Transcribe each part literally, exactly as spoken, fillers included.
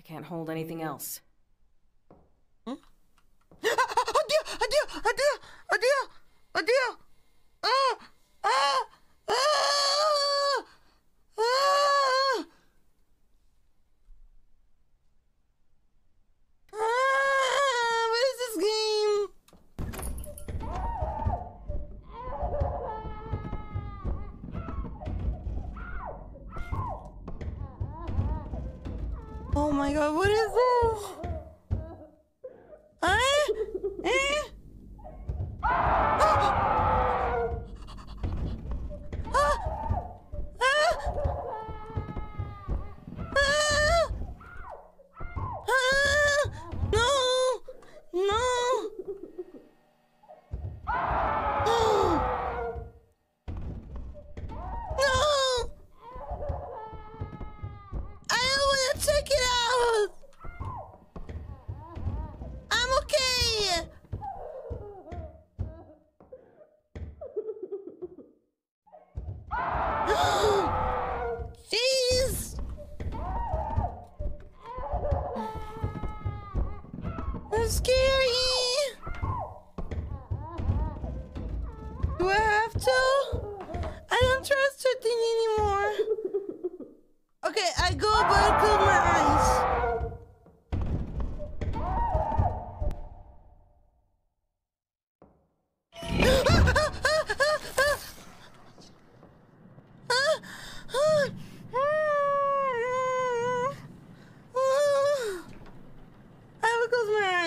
I can't hold anything else. Hmm? Oh my god, what is this? Huh? Eh? Jeez! That's scary! Do I have to? I don't trust that thing anymore. Okay, I go, but I close my eyes.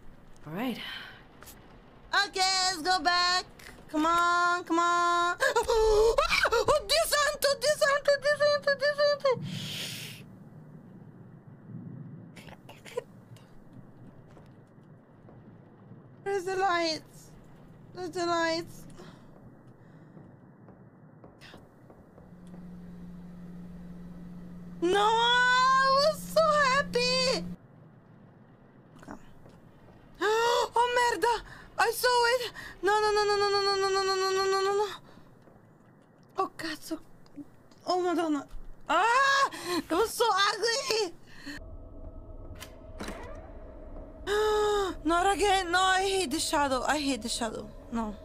All right. Okay, let's go back. Come on, come on. Oh, Disanto, Disanto, Disanto, Disanto. There's the lights. There's the lights. No, I was so happy. Oh, merda. I saw it! No, no, no, no, no, no, no, no, no, no, no, no, no, no. Oh, God, so... Oh, Madonna. Ah! That was so ugly! Not again. No, I hate the shadow. I hate the shadow. No.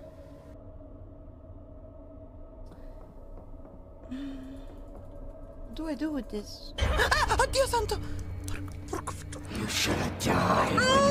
What do I do with this? Ah! Dio santo! You're gonna die.